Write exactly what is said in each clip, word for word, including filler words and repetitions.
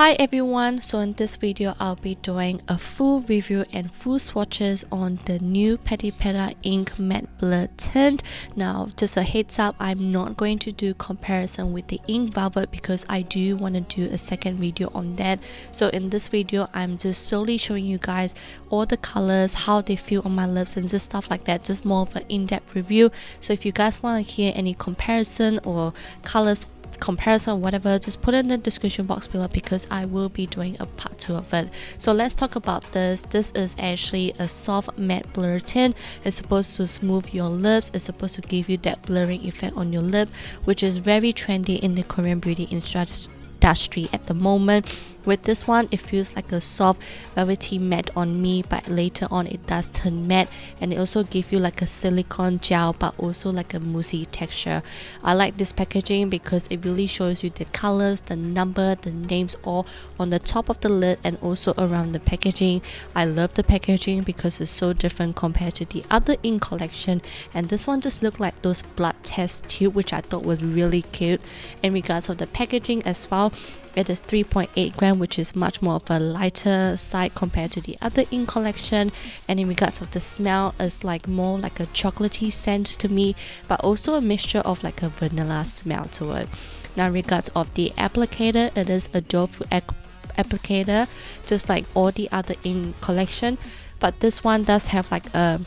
Hi everyone, so in this video I'll be doing a full review and full swatches on the new Peripera ink matte blur tint. Now just a heads up, I'm not going to do comparison with the ink velvet because I do want to do a second video on that. So in this video I'm just solely showing you guys all the colors, how they feel on my lips and just stuff like that, just more of an in-depth review. So if you guys want to hear any comparison or colors comparison or whatever, just put it in the description box below because I will be doing a part two of it. So let's talk about this. This is actually a soft matte blur tint. It's supposed to smooth your lips. It's supposed to give you that blurring effect on your lip, which is very trendy in the Korean beauty industry at the moment. With this one, it feels like a soft velvety matte on me, but later on it does turn matte, and it also gives you like a silicone gel but also like a moussey texture. I like this packaging because it really shows you the colors, the number, the names all on the top of the lid and also around the packaging. I love the packaging because it's so different compared to the other ink collection, and this one just looked like those blood test tube, which I thought was really cute. In regards of the packaging as well, it is three point eight grams, which is much more of a lighter side compared to the other ink collection. And in regards of the smell, it's like more like a chocolatey scent to me, but also a mixture of like a vanilla smell to it. Now in regards of the applicator, it is a dual foot applicator, just like all the other ink collection, but this one does have like a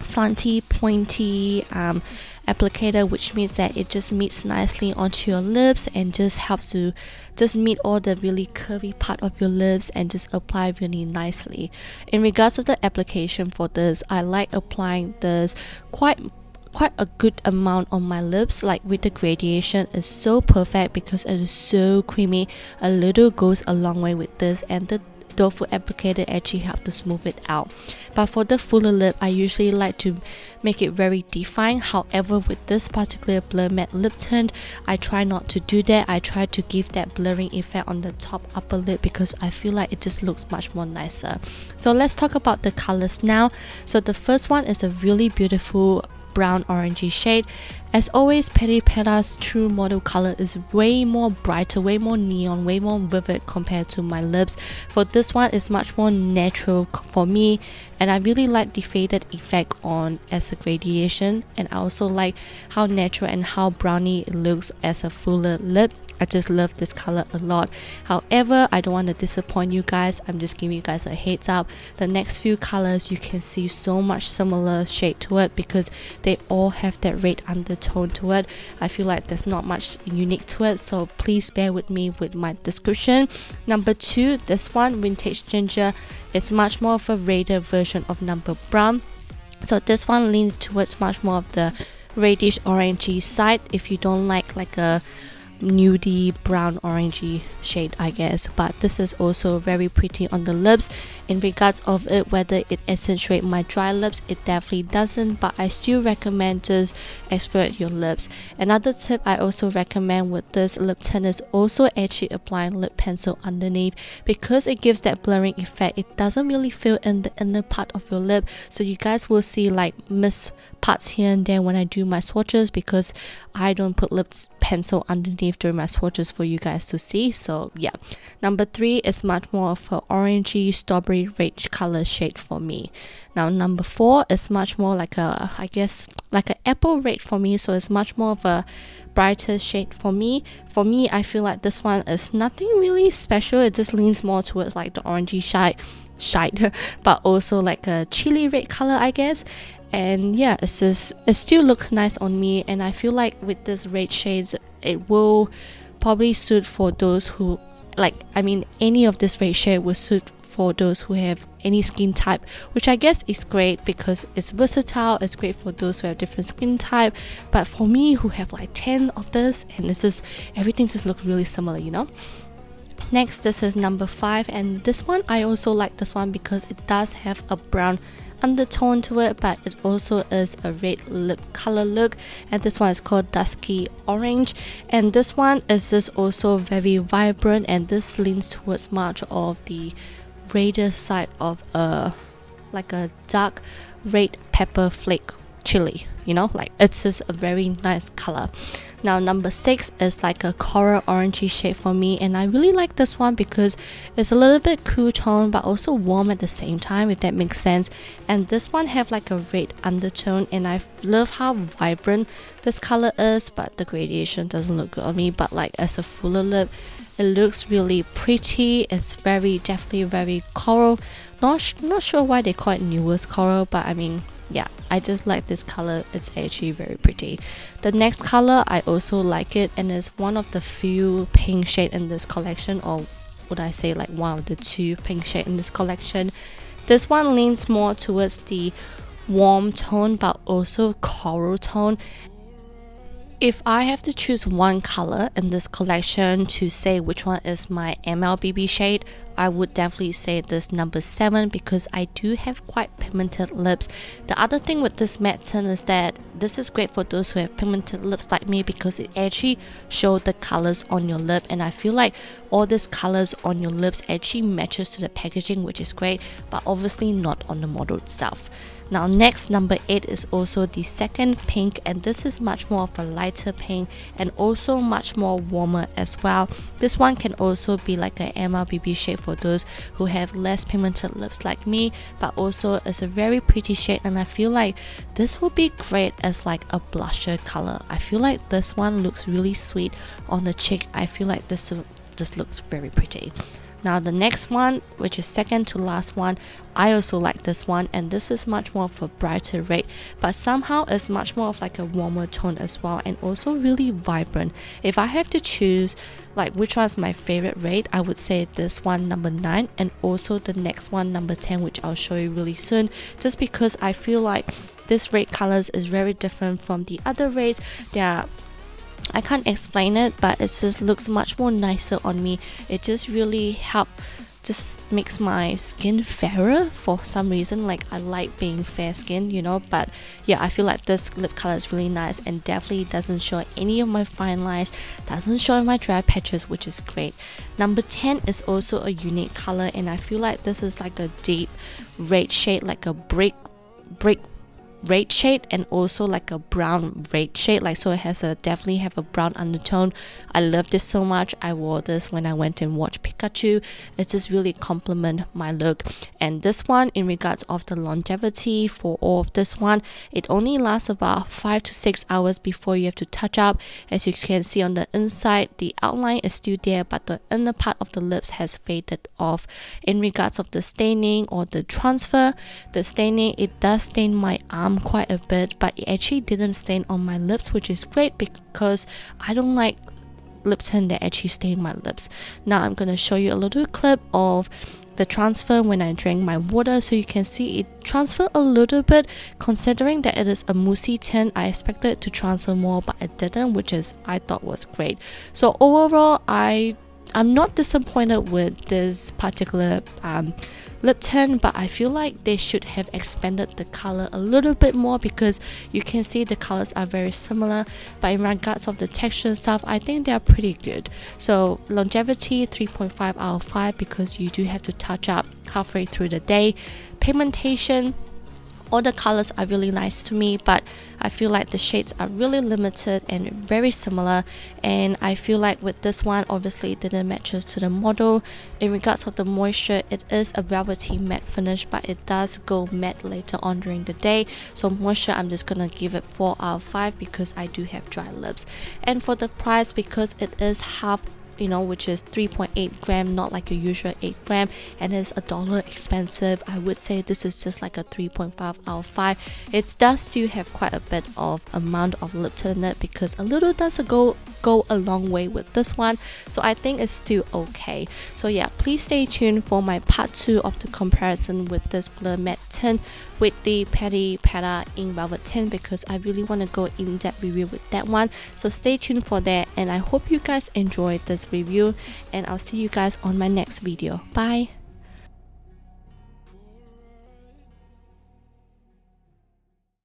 slanty, pointy um, applicator, which means that it just meets nicely onto your lips and just helps to just meet all the really curvy part of your lips and just apply really nicely. In regards of the application for this, I like applying this quite quite a good amount on my lips. Like with the gradation, it's so perfect because it is so creamy. A little goes a long way with this, and the dual foot applicator actually help to smooth it out. But for the fuller lip, I usually like to make it very defined. However, with this particular blur matte lip tint, I try not to do that. I try to give that blurring effect on the top upper lip because I feel like it just looks much more nicer. So let's talk about the colors now. So the first one is a really beautiful brown orangey shade. As always, Peripera's true model color is way more brighter, way more neon, way more vivid compared to my lips. For this one, it's much more natural for me, and I really like the faded effect on as a gradation, and I also like how natural and how browny it looks as a fuller lip. I just love this color a lot. However, I don't want to disappoint you guys. I'm just giving you guys a heads up. The next few colors, you can see so much similar shade to it because they all have that red undertone to it. I feel like there's not much unique to it, so please bear with me with my description. Number two, this one, Vintage Ginger, is much more of a redder version of number brown. So this one leans towards much more of the reddish orangey side if you don't like like a nudie brown orangey shade, I guess. But this is also very pretty on the lips. In regards of it, whether it accentuates my dry lips, it definitely doesn't, but I still recommend just exfoliate your lips. Another tip I also recommend with this lip tint is also actually applying lip pencil underneath because it gives that blurring effect. It doesn't really fill in the inner part of your lip, so you guys will see like missed parts here and there when I do my swatches because I don't put lip pencil underneath during my swatches for you guys to see. So yeah, number three is much more of an orangey strawberry red color shade for me. Now number four is much more like a, I guess like an apple red for me, so it's much more of a brighter shade for me. For me, I feel like this one is nothing really special. It just leans more towards like the orangey shade shade but also like a chili red color, I guess. And yeah, it's just, it still looks nice on me, and I feel like with this red shades, it will probably suit for those who like, I mean any of this red shade will suit for those who have any skin type, which I guess is great because it's versatile. It's great for those who have different skin type, but for me who have like ten of this, and it's just everything just looks really similar, you know. Next, this is number five, and this one I also like this one because it does have a brown undertone to it, but it also is a red lip color look, and this one is called Dusky Orange. And this one is just also very vibrant, and this leans towards much of the redder side of a like a dark red pepper flake chili, you know, like it's just a very nice color. Now number six is like a coral orangey shade for me, and I really like this one because it's a little bit cool tone but also warm at the same time, if that makes sense. And this one have like a red undertone, and I love how vibrant this color is, but the gradation doesn't look good on me. But like as a fuller lip, it looks really pretty. It's very definitely very coral. Not not sure why they call it newest coral, but I mean, yeah, I just like this color. It's actually very pretty. The next color, I also like it, and it's one of the few pink shade in this collection, or would I say like one of the two pink shade in this collection. This one leans more towards the warm tone but also coral tone. If I have to choose one color in this collection to say which one is my M L B B shade, I would definitely say this number seven, because I do have quite pigmented lips. The other thing with this matte tint is that this is great for those who have pigmented lips like me, because it actually shows the colors on your lip, and I feel like all these colors on your lips actually matches to the packaging, which is great, but obviously not on the model itself. Now next, number eight is also the second pink, and this is much more of a lighter pink and also much more warmer as well. This one can also be like an M L B B shade for those who have less pigmented lips like me, but also it's a very pretty shade, and I feel like this will be great as like a blusher color. I feel like this one looks really sweet on the cheek. I feel like this just looks very pretty. Now the next one, which is second to last one, I also like this one, and this is much more of a brighter red, but somehow it's much more of like a warmer tone as well, and also really vibrant. If I have to choose like which one's my favorite red, I would say this one, number nine, and also the next one, number ten, which I'll show you really soon, just because I feel like this red colors is very different from the other reds. They are, I can't explain it, but it just looks much more nicer on me. It just really help, just makes my skin fairer for some reason. Like I like being fair skinned, you know, but yeah, I feel like this lip color is really nice and definitely doesn't show any of my fine lines, doesn't show my dry patches, which is great. Number ten is also a unique color, and I feel like this is like a deep red shade, like a brick brick red shade, and also like a brown red shade, like so it has a definitely have a brown undertone. I love this so much. I wore this when I went and watched Pikachu. It just really complement my look. And this one, in regards of the longevity for all of this one, it only lasts about five to six hours before you have to touch up. As you can see on the inside, the outline is still there, but the inner part of the lips has faded off. In regards of the staining or the transfer, the staining, it does stain my arm quite a bit, but it actually didn't stain on my lips, which is great because I don't like lip tint that actually stain my lips. Now I'm gonna show you a little clip of the transfer when I drank my water, so you can see it transferred a little bit. Considering that it is a moussey tint, I expected it to transfer more, but it didn't, which is I thought was great. So overall, I I'm not disappointed with this particular um, lip tint, but I feel like they should have expanded the color a little bit more, because you can see the colors are very similar, but in regards of the texture and stuff, I think they are pretty good. So longevity, three point five out of five, because you do have to touch up halfway through the day. Pigmentation, all the colors are really nice to me, but I feel like the shades are really limited and very similar, and I feel like with this one, obviously it didn't matches to the model. In regards of the moisture, it is a velvety matte finish, but it does go matte later on during the day. So moisture, I'm just gonna give it four out of five because I do have dry lips. And for the price, because it is half, you know, which is three point eight gram, not like a usual eight gram, and it's a dollar expensive, I would say this is just like a three point five out of five. It does still have quite a bit of amount of lip tint in it, because a little does go go a long way with this one, so I think it's still okay. So yeah, please stay tuned for my part two of the comparison with this blur matte tint with the Peripera Ink Velvet tint, because I really want to go in depth review with that one, so stay tuned for that. And I hope you guys enjoyed this review, and I'll see you guys on my next video. Bye.